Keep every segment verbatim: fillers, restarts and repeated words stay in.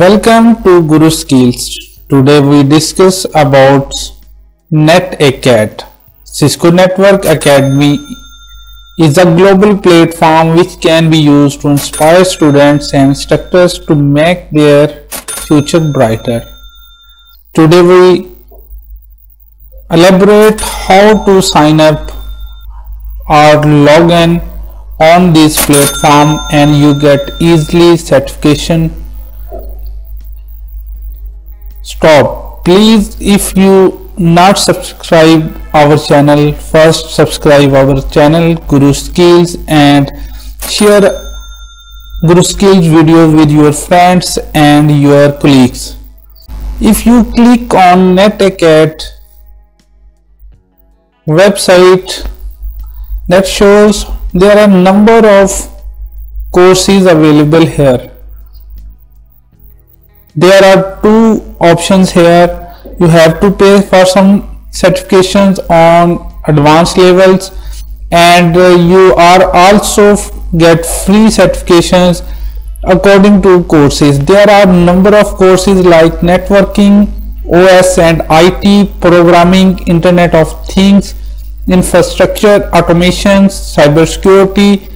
Welcome to Guru Skills. Today we discuss about NetAcad. Cisco Network Academy is a global platform which can be used to inspire students and instructors to make their future brighter. Today we elaborate how to sign up or log in on this platform and you get easily certification. Stop. Please, if you not subscribe our channel, first subscribe our channel Guru Skills and share Guru Skills video with your friends and your colleagues. If you click on NetAcad website, that shows there are number of courses available here. There are two options here. You have to pay for some certifications on advanced levels, and uh, you are also get free certifications according to courses. There are number of courses like networking, O S and I T, programming, internet of things, infrastructure, automation, cybersecurity,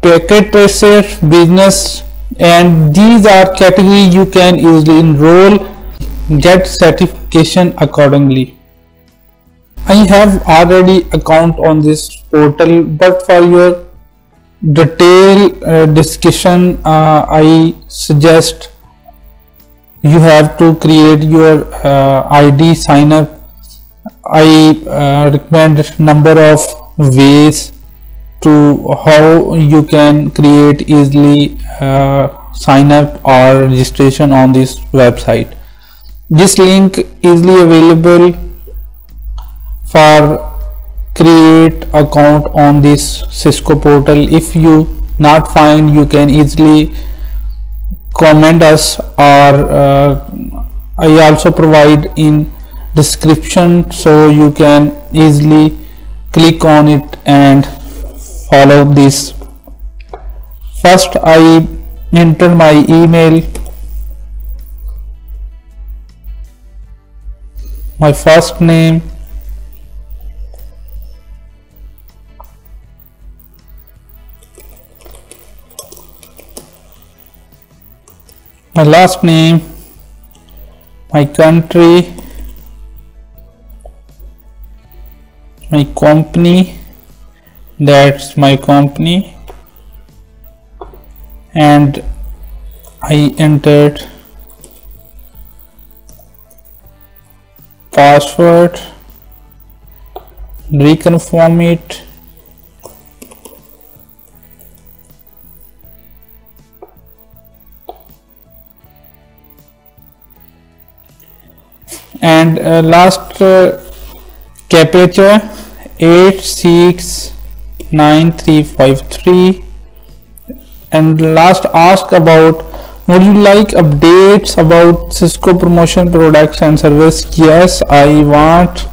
packet tracer, business, and these are categories you can easily enroll, get certification accordingly. I have already account on this portal, but for your detailed uh, discussion, uh, I suggest you have to create your uh, I D, sign up. I uh, recommend number of ways to how you can create easily uh, sign up or registration on this website. This link easily available for create account on this Cisco portal. If you not find, you can easily comment us, or uh, I also provide in description, so you can easily click on it and follow this. First, I enter my email, my first name, my last name, my country, my company, that's my company, and I entered password, reconfirm it, and uh, last uh, capture eight six nine three five three, and last ask about would you like updates about Cisco promotion products and service. Yes, I want.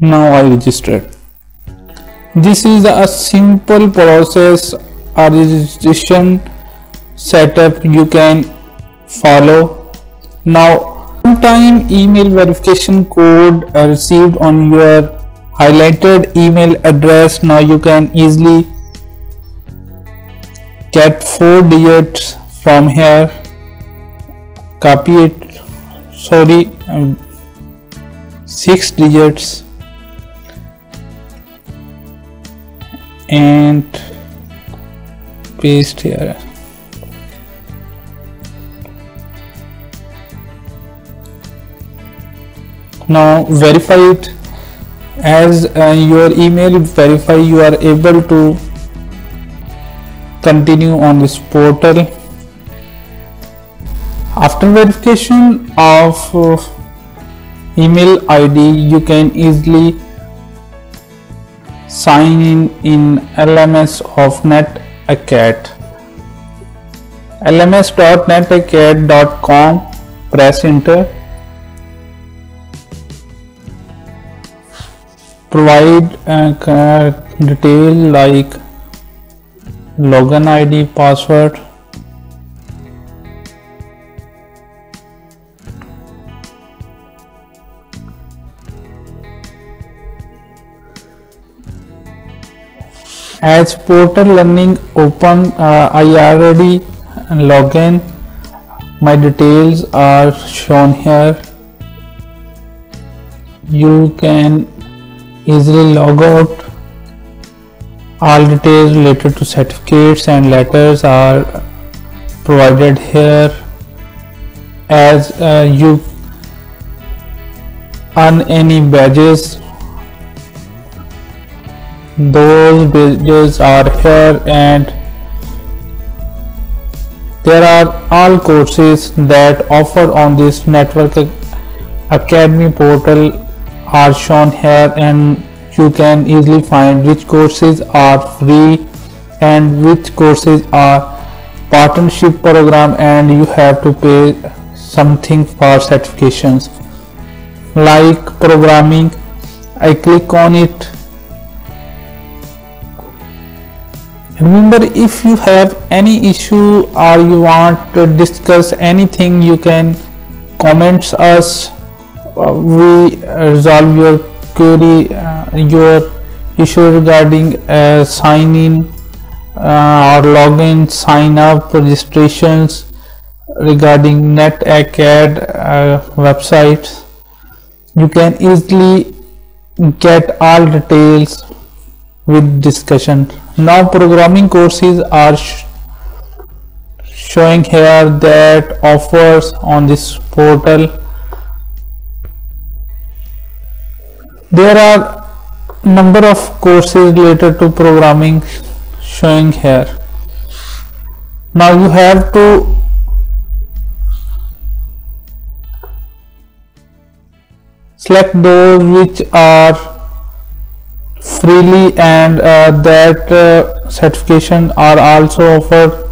Now I registered. This is a simple process, a registration setup you can follow. Now sometime email verification code received on your highlighted email address. Now you can easily get four digits from here, copy it, sorry um, six digits, and paste here. Now verify it. As uh, your email verify, you are able to continue on this portal. After verification of uh, email I D, you can easily sign in in L M S of NetAcad. L M S dot net acad dot com, press enter. Provide uh, detail like login I D, password, as portal learning open, uh, I already log in. My details are shown here. You can easily log out. All details related to certificates and letters are provided here. As uh, you earn any badges, those badges are here, and there are all courses that offer on this Network Academy portal are shown here, and you can easily find which courses are free and which courses are partnership program and you have to pay something for certifications like programming. I click on it. Remember, if you have any issue or you want to discuss anything, you can comment us. We resolve your query, uh, your issue regarding uh, sign in uh, or login, sign up, registrations, regarding NetAcad uh, websites. You can easily get all details with discussion. Now programming courses are sh showing here that offers on this portal. There are number of courses related to programming showing here. Now you have to select those which are freely and uh, that uh, certification are also offered.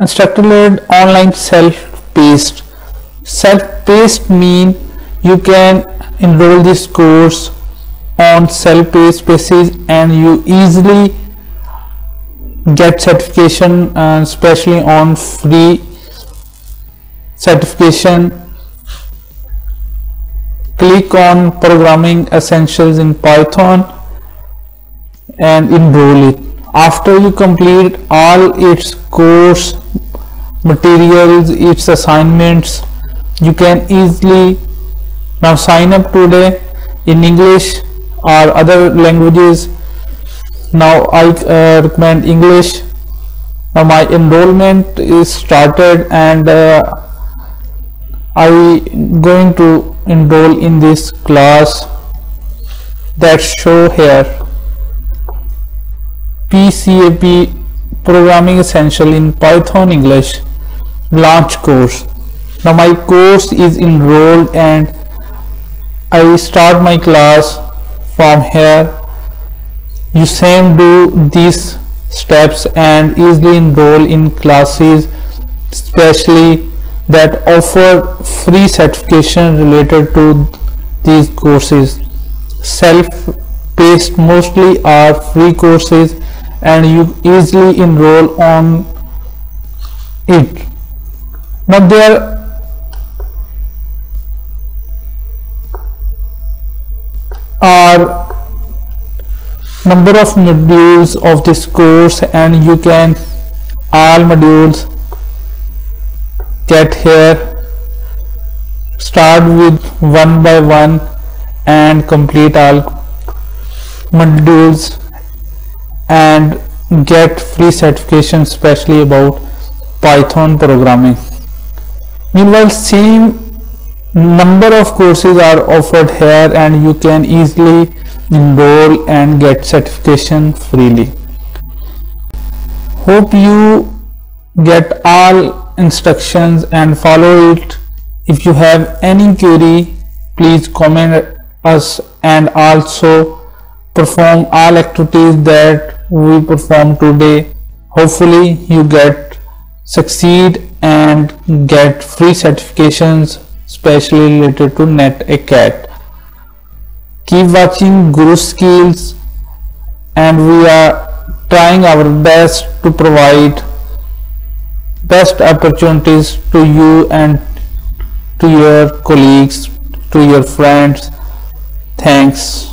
Instructor led online self-paced. Self-paced mean you can enroll this course on self-paced basis and you easily get certification, uh, especially on free certification. Click on programming essentials in Python and enroll it. After you complete all its course materials, its assignments, you can easily now sign up today in English or other languages. Now I uh, recommend English. Now my enrollment is started and uh, I going to enroll in this class that show here, P C A P programming essential in Python English launch course. Now my course is enrolled and I start my class from here. You same do these steps and easily enroll in classes, especially that offer free certification related to these courses. Self-paced mostly are free courses and you easily enroll on it. Now there are number of modules of this course and you can all modules get here. Start with one by one and complete all modules and get free certification, especially about Python programming. Meanwhile, same number of courses are offered here and you can easily enroll and get certification freely. Hope you get all instructions and follow it. If you have any query, please comment us and also perform all activities that we perform today. Hopefully you get succeed and get free certifications, especially related to NetAcad. Keep watching Guru Skills and we are trying our best to provide best opportunities to you and to your colleagues, to your friends. Thanks.